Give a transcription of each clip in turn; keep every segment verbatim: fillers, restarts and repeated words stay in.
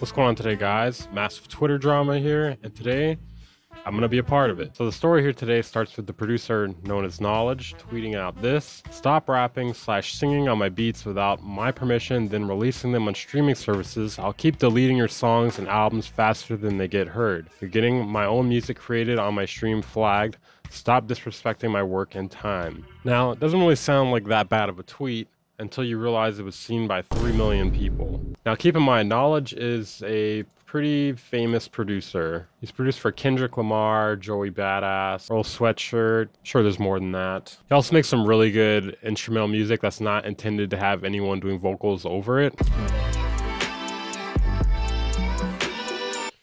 What's going on today, guys? Massive Twitter drama here, and today I'm going to be a part of it. So the story here today starts with the producer known as Knxwledge tweeting out this: stop rapping slash singing on my beats without my permission, then releasing them on streaming services. I'll keep deleting your songs and albums faster than they get heard. You're getting my own music created on my stream flagged. Stop disrespecting my work and time. Now, it doesn't really sound like that bad of a tweet, until you realize it was seen by three million people. Now keep in mind, Knxwledge is a pretty famous producer. He's produced for Kendrick Lamar, Joey Badass, Earl Sweatshirt. Sure, there's more than that. He also makes some really good instrumental music that's not intended to have anyone doing vocals over it.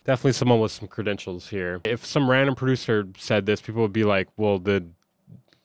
Definitely someone with some credentials here. If some random producer said this, people would be like, well, the,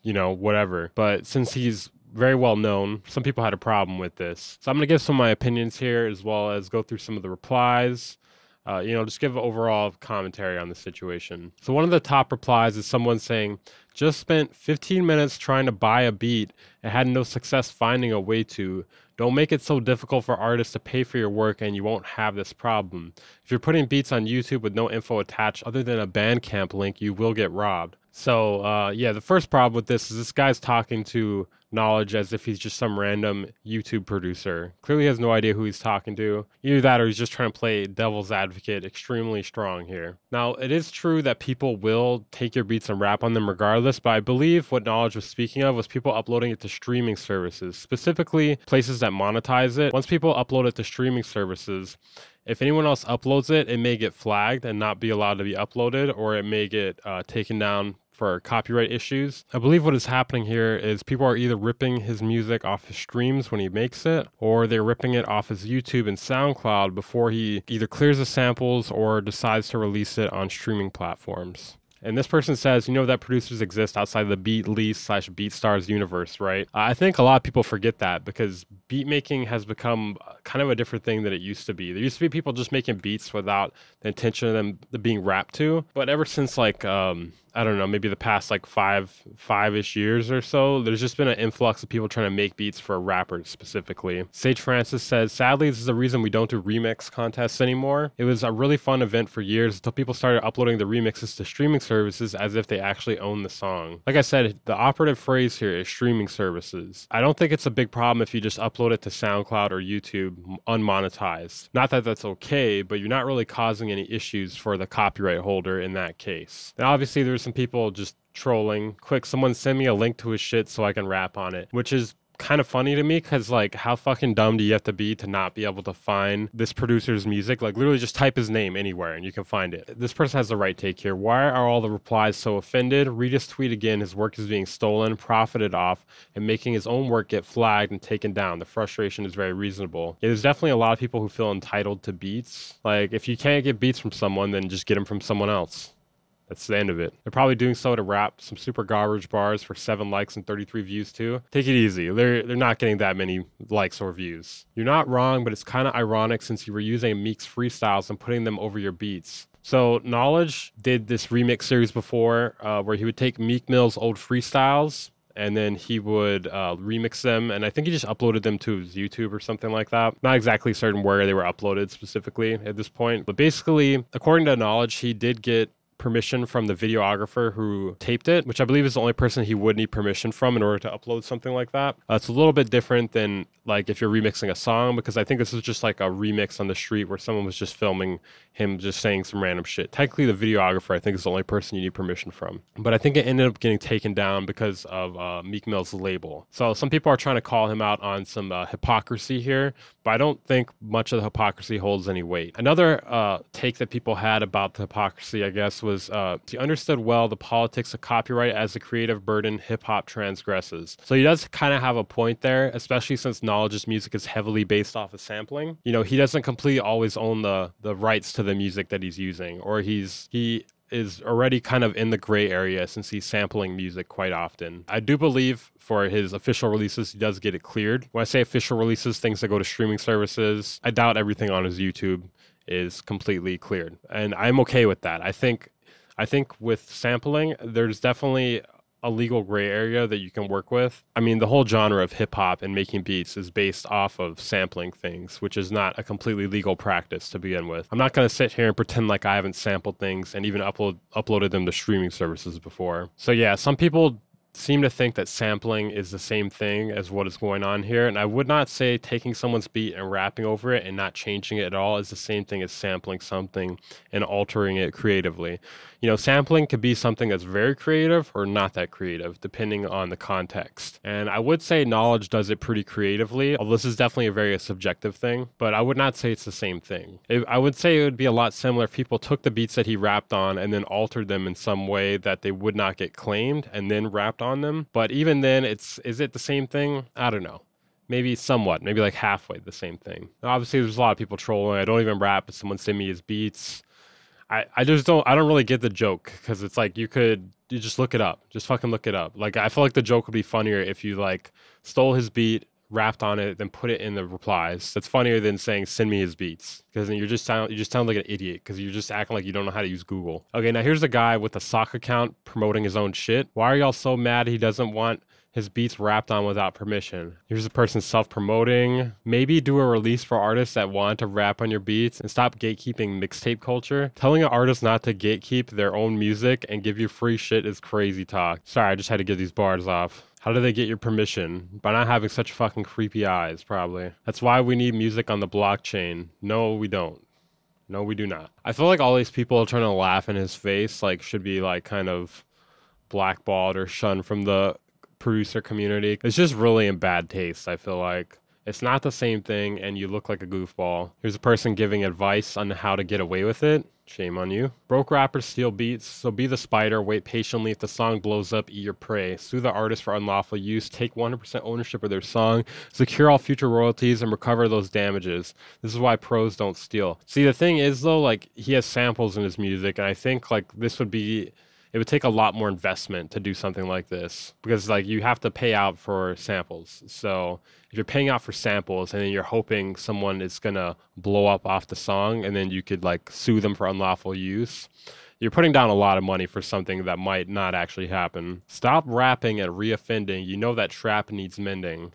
you know, whatever. But since he's very well known, some people had a problem with this. So I'm gonna give some of my opinions here, as well as go through some of the replies. Uh, you know, just give overall commentary on the situation. So one of the top replies is someone saying, just spent fifteen minutes trying to buy a beat and had no success finding a way to. Don't make it so difficult for artists to pay for your work and you won't have this problem. If you're putting beats on YouTube with no info attached other than a Bandcamp link, you will get robbed. So uh, yeah, the first problem with this is this guy's talking to Knxwledge as if he's just some random YouTube producer. Clearly has no idea who he's talking to. Either that or he's just trying to play devil's advocate extremely strong here. Now, it is true that people will take your beats and rap on them regardless, but I believe what Knxwledge was speaking of was people uploading it to streaming services, specifically places that monetize it. Once people upload it to streaming services, if anyone else uploads it, it may get flagged and not be allowed to be uploaded, or it may get uh, taken down for copyright issues. I believe what is happening here is people are either ripping his music off his streams when he makes it, or they're ripping it off his YouTube and SoundCloud before he either clears the samples or decides to release it on streaming platforms. And this person says, you know that producers exist outside the beat lease slash beat stars universe, right? I think a lot of people forget that because beat making has become kind of a different thing than it used to be. There used to be people just making beats without the intention of them being rapped to. But ever since like, um, I don't know, maybe the past like five, five-ish years or so, there's just been an influx of people trying to make beats for rappers specifically. Sage Francis says, sadly, this is the reason we don't do remix contests anymore. It was a really fun event for years until people started uploading the remixes to streaming services. services as if they actually own the song. Like I said, the operative phrase here is streaming services. I don't think it's a big problem if you just upload it to SoundCloud or YouTube unmonetized. Not that that's okay, but you're not really causing any issues for the copyright holder in that case. And obviously there's some people just trolling. Quick, someone send me a link to his shit so I can rap on it, which is kind of funny to me because like how fucking dumb do you have to be to not be able to find this producer's music? Like literally just type his name anywhere and you can find it. This person has the right take here. Why are all the replies so offended? Read his tweet again. His work is being stolen, profited off, and making his own work get flagged and taken down. The frustration is very reasonable. Yeah, there's definitely a lot of people who feel entitled to beats. Like if you can't get beats from someone, then just get them from someone else. That's the end of it. They're probably doing so to rap some super garbage bars for seven likes and thirty-three views too. Take it easy. They're, they're not getting that many likes or views. You're not wrong, but it's kind of ironic since you were using Meek's freestyles and putting them over your beats. So Knxwledge did this remix series before uh, where he would take Meek Mill's old freestyles and then he would uh, remix them. And I think he just uploaded them to his YouTube or something like that. Not exactly certain where they were uploaded specifically at this point. But basically, according to Knxwledge, he did get permission from the videographer who taped it, which I believe is the only person he would need permission from in order to upload something like that. Uh, it's a little bit different than like if you're remixing a song, because I think this is just like a remix on the street where someone was just filming him just saying some random shit. Technically, the videographer, I think, is the only person you need permission from. But I think it ended up getting taken down because of uh, Meek Mill's label. So some people are trying to call him out on some uh, hypocrisy here, but I don't think much of the hypocrisy holds any weight. Another uh, take that people had about the hypocrisy, I guess, was Was, uh, he understood well the politics of copyright as the creative burden hip-hop transgresses. So he does kind of have a point there, especially since Knxwledge's music is heavily based off of sampling. You know, he doesn't completely always own the the rights to the music that he's using, or he's he is already kind of in the gray area since he's sampling music quite often. I do believe for his official releases, he does get it cleared. When I say official releases, things that go to streaming services, I doubt everything on his YouTube is completely cleared. And I'm okay with that. I think I think with sampling, there's definitely a legal gray area that you can work with. I mean, the whole genre of hip hop and making beats is based off of sampling things, which is not a completely legal practice to begin with. I'm not going to sit here and pretend like I haven't sampled things and even upload uploaded them to streaming services before. So yeah, some people seem to think that sampling is the same thing as what is going on here, and I would not say taking someone's beat and rapping over it and not changing it at all is the same thing as sampling something and altering it creatively. You know, sampling could be something that's very creative or not that creative, depending on the context. And I would say Knxwledge does it pretty creatively, although this is definitely a very subjective thing, but I would not say it's the same thing. It, I would say it would be a lot similar if people took the beats that he rapped on and then altered them in some way that they would not get claimed and then rapped on them. But even then, it's is it the same thing? I don't know. Maybe somewhat, maybe like halfway the same thing. Now, obviously there's a lot of people trolling. I don't even rap, but someone sent me his beats. I, I just don't, I don't really get the joke, because it's like, you could, you just look it up. Just fucking look it up. Like, I feel like the joke would be funnier if you like stole his beat, rapped on it, then put it in the replies. That's funnier than saying, send me his beats. Because then you're just sound, you just sound like an idiot, because you're just acting like you don't know how to use Google. Okay, now here's a guy with a sock account promoting his own shit. Why are y'all so mad he doesn't want his beats rapped on without permission? Here's a person self-promoting. Maybe do a release for artists that want to rap on your beats and stop gatekeeping mixtape culture. Telling an artist not to gatekeep their own music and give you free shit is crazy talk. Sorry, I just had to get these bars off. How do they get your permission? By not having such fucking creepy eyes, probably. That's why we need music on the blockchain. No, we don't. No, we do not. I feel like all these people trying to laugh in his face, like, should be like kind of blackballed or shunned from the producer community. It's just really in bad taste, I feel like. It's not the same thing, and you look like a goofball. Here's a person giving advice on how to get away with it. Shame on you. Broke rappers steal beats, so be the spider, wait patiently. If the song blows up, eat your prey. Sue the artist for unlawful use, take one hundred percent ownership of their song, secure all future royalties, and recover those damages. This is why pros don't steal. See, the thing is, though, like, he has samples in his music, and I think, like, this would be... it would take a lot more investment to do something like this, because like you have to pay out for samples. So if you're paying out for samples and then you're hoping someone is gonna blow up off the song and then you could like sue them for unlawful use, you're putting down a lot of money for something that might not actually happen. Stop rapping and reoffending. You know that trap needs mending.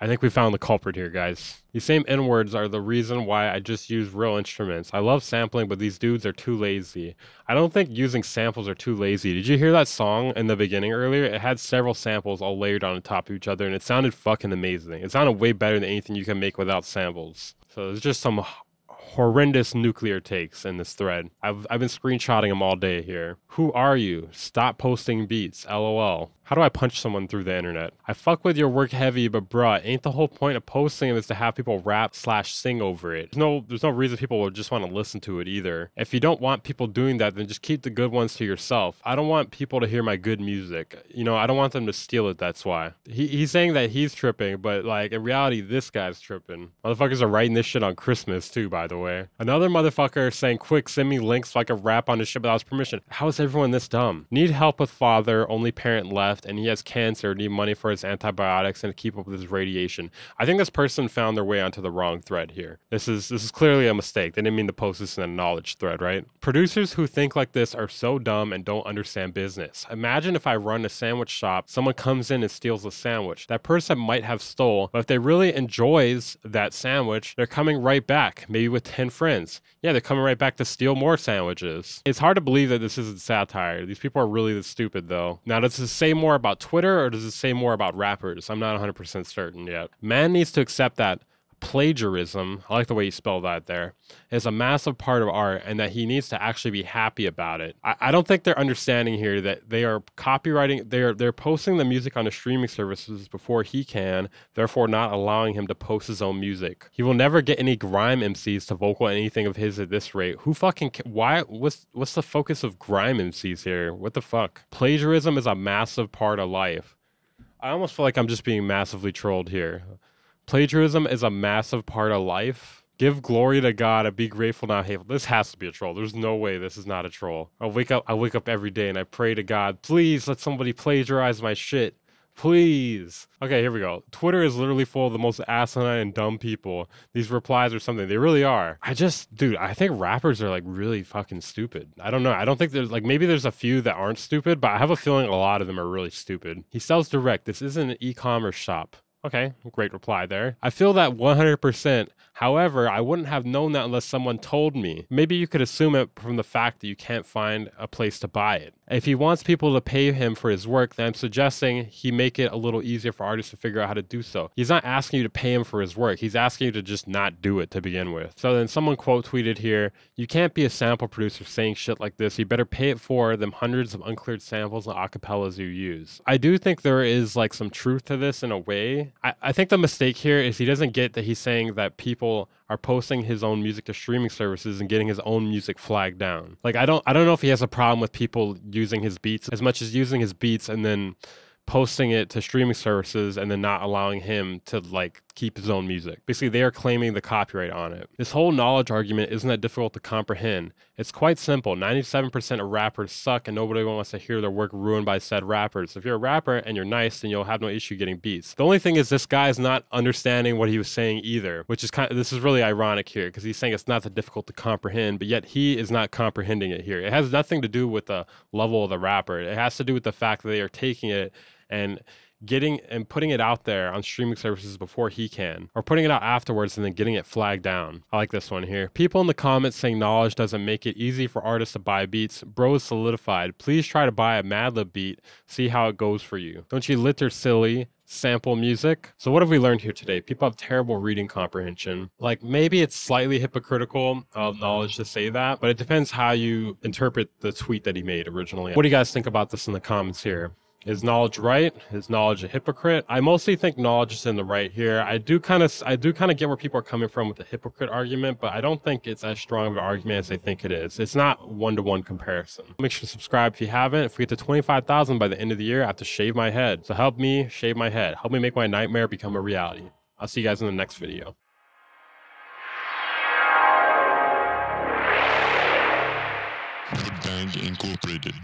I think we found the culprit here, guys. These same N-words are the reason why I just use real instruments. I love sampling, but these dudes are too lazy. I don't think using samples are too lazy. Did you hear that song in the beginning earlier? It had several samples all layered on top of each other, and it sounded fucking amazing. It sounded way better than anything you can make without samples. So there's just some horrendous nuclear takes in this thread. I've, I've been screenshotting them all day here. Who are you? Stop posting beats, L O L. How do I punch someone through the internet? I fuck with your work heavy, but bruh, ain't the whole point of posting them is to have people rap slash sing over it? There's no, there's no reason people would just want to listen to it either. If you don't want people doing that, then just keep the good ones to yourself. I don't want people to hear my good music. You know, I don't want them to steal it, that's why. He, he's saying that he's tripping, but like, in reality, this guy's tripping. Motherfuckers are writing this shit on Christmas too, by the way. Another motherfucker saying, quick, send me links so I can rap on this shit without his permission. How is everyone this dumb? Need help with father, only parent left, and he has cancer, need money for his antibiotics and to keep up with his radiation. I think this person found their way onto the wrong thread here. This is this is clearly a mistake. They didn't mean to post this in a knowledge thread, right? Producers who think like this are so dumb and don't understand business. Imagine if I run a sandwich shop, someone comes in and steals a sandwich. That person might have stole, but if they really enjoys that sandwich, they're coming right back, maybe with ten friends. Yeah, they're coming right back to steal more sandwiches. It's hard to believe that this isn't satire. These people are really this stupid, though. Now, does this say more more about Twitter, or does it say more about rappers? I'm not one hundred percent certain yet. Man needs to accept that plagiarism, I like the way you spell that there, is a massive part of art, and that he needs to actually be happy about it. I, I don't think they're understanding here that they are copywriting, they're they're posting the music on the streaming services before he can, therefore not allowing him to post his own music. He will never get any grime M Cs to vocal anything of his at this rate. Who fucking, why, what's, what's the focus of grime M Cs here? What the fuck? Plagiarism is a massive part of life. I almost feel like I'm just being massively trolled here. Plagiarism is a massive part of life. Give glory to God and be grateful, not hateful. This has to be a troll. There's no way this is not a troll. I wake up, I wake up every day and I pray to God, please let somebody plagiarize my shit. Please. Okay, here we go. Twitter is literally full of the most asinine and dumb people. These replies are something. They really are. I just, dude, I think rappers are like really fucking stupid. I don't know. I don't think there's like, maybe there's a few that aren't stupid, but I have a feeling a lot of them are really stupid. He sells direct. This isn't an e-commerce shop. Okay, great reply there. I feel that one hundred percent. However, I wouldn't have known that unless someone told me. Maybe you could assume it from the fact that you can't find a place to buy it. If he wants people to pay him for his work, then I'm suggesting he make it a little easier for artists to figure out how to do so. He's not asking you to pay him for his work. He's asking you to just not do it to begin with. So then someone quote tweeted here, you can't be a sample producer saying shit like this. You better pay it for them hundreds of uncleared samples and acapellas you use. I do think there is like some truth to this in a way. I, I think the mistake here is he doesn't get that he's saying that people are posting his own music to streaming services and getting his own music flagged down. Like, I don't I don't know if he has a problem with people using his beats as much as using his beats and then posting it to streaming services and then not allowing him to like keep his own music. Basically, they are claiming the copyright on it. This whole knowledge argument isn't that difficult to comprehend. It's quite simple. ninety-seven percent of rappers suck and nobody wants to hear their work ruined by said rappers. If you're a rapper and you're nice, then you'll have no issue getting beats. The only thing is this guy is not understanding what he was saying either, which is kind of, this is really ironic here because he's saying it's not that difficult to comprehend, but yet he is not comprehending it here. It has nothing to do with the level of the rapper. It has to do with the fact that they are taking it and getting and putting it out there on streaming services before he can, or putting it out afterwards and then getting it flagged down. I like this one here. People in the comments saying knowledge doesn't make it easy for artists to buy beats. Bro is solidified. Please try to buy a Madlib beat. See how it goes for you. Don't you litter silly sample music? So what have we learned here today? People have terrible reading comprehension. Like maybe it's slightly hypocritical of knowledge to say that, but it depends how you interpret the tweet that he made originally. What do you guys think about this in the comments here? Is knowledge right? Is knowledge a hypocrite? I mostly think knowledge is in the right here. I do kind of, I do kind of get where people are coming from with the hypocrite argument, but I don't think it's as strong of an argument as they think it is. It's not one-to-one comparison. Make sure to subscribe if you haven't. If we get to twenty-five thousand by the end of the year, I have to shave my head. So help me shave my head. Help me make my nightmare become a reality. I'll see you guys in the next video. Band Incorporated.